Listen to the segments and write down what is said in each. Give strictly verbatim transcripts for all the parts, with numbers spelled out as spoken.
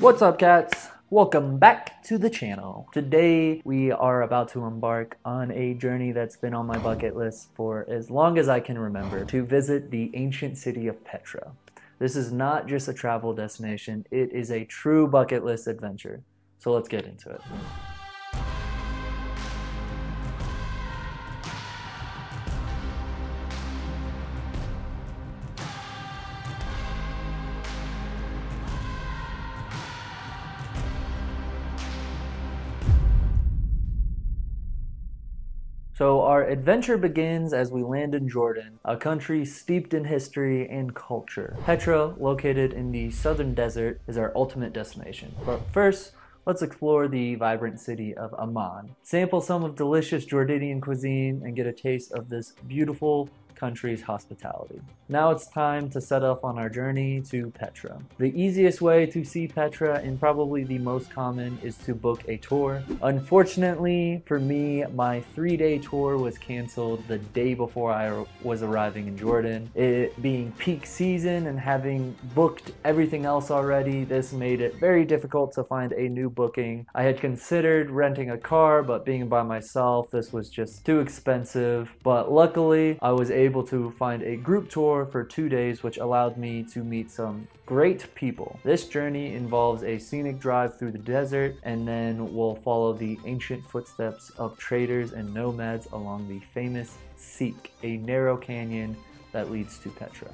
What's up, cats? Welcome back to the channel. Today we are about to embark on a journey that's been on my bucket list for as long as I can remember, to visit the ancient city of Petra. This is not just a travel destination, it is a true bucket list adventure. So let's get into it. So our adventure begins as we land in Jordan, a country steeped in history and culture. Petra, located in the southern desert, is our ultimate destination. But first, let's explore the vibrant city of Amman, sample some of delicious Jordanian cuisine, and get a taste of this beautiful country's hospitality. Now it's time to set off on our journey to Petra. The easiest way to see Petra, and probably the most common, is to book a tour. Unfortunately for me, my three-day tour was canceled the day before I was arriving in Jordan. It being peak season and having booked everything else already, this made it very difficult to find a new booking. I had considered renting a car, but being by myself, this was just too expensive. But luckily, I was able able to find a group tour for two days, which allowed me to meet some great people. This journey involves a scenic drive through the desert, and then we'll follow the ancient footsteps of traders and nomads along the famous Siq, a narrow canyon that leads to Petra.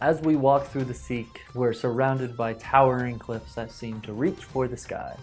As we walk through the Siq, we're surrounded by towering cliffs that seem to reach for the sky.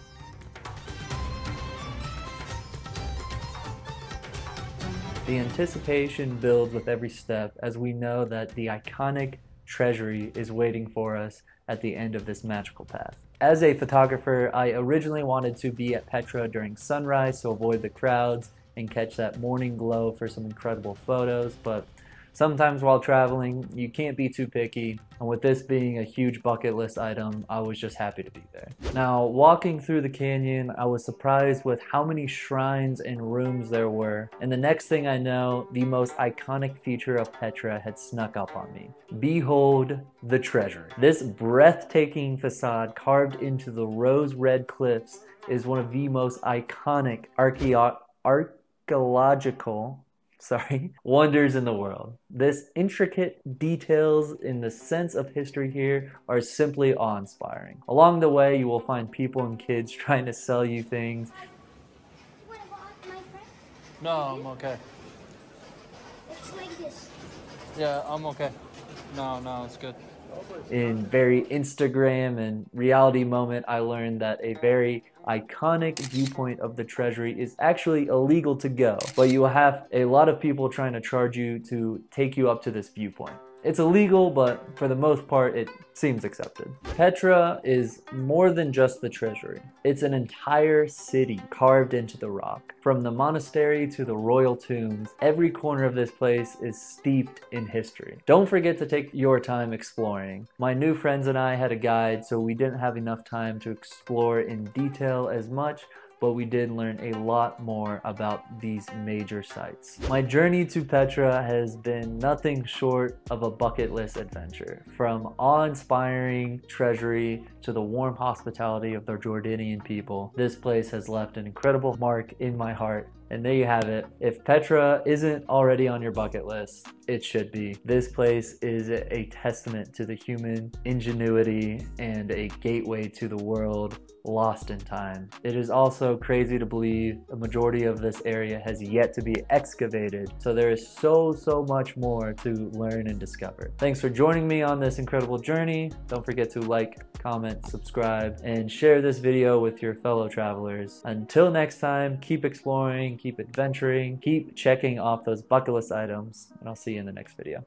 The anticipation builds with every step as we know that the iconic Treasury is waiting for us at the end of this magical path. As a photographer, I originally wanted to be at Petra during sunrise to avoid the crowds and catch that morning glow for some incredible photos, but sometimes while traveling, you can't be too picky, and with this being a huge bucket list item, I was just happy to be there. Now, walking through the canyon, I was surprised with how many shrines and rooms there were, and the next thing I know, the most iconic feature of Petra had snuck up on me. Behold the Treasury. This breathtaking facade carved into the rose-red cliffs is one of the most iconic archeo- archaeological Sorry, wonders in the world. This intricate details in the sense of history here are simply awe-inspiring. Along the way, you will find people and kids trying to sell you things. What about my friend? No, I'm okay. It's like this. Yeah, I'm okay. No, no, it's good. In very Instagram and reality moment, I learned that a very iconic viewpoint of the Treasury is actually illegal to go, but you will have a lot of people trying to charge you to take you up to this viewpoint. It's illegal, but for the most part, it seems accepted. Petra is more than just the Treasury. It's an entire city carved into the rock. From the monastery to the royal tombs, every corner of this place is steeped in history. Don't forget to take your time exploring. My new friends and I had a guide, so we didn't have enough time to explore in detail as much, but we did learn a lot more about these major sites. My journey to Petra has been nothing short of a bucket list adventure. From awe-inspiring Treasury to the warm hospitality of the Jordanian people, this place has left an incredible mark in my heart. And there you have it. If Petra isn't already on your bucket list, it should be. This place is a testament to the human ingenuity and a gateway to the world lost in time. It is also crazy to believe a majority of this area has yet to be excavated, so there is so, so much more to learn and discover. Thanks for joining me on this incredible journey. Don't forget to like, comment, subscribe, and share this video with your fellow travelers. Until next time, keep exploring, keep adventuring, keep checking off those bucket list items, and I'll see you in the next video.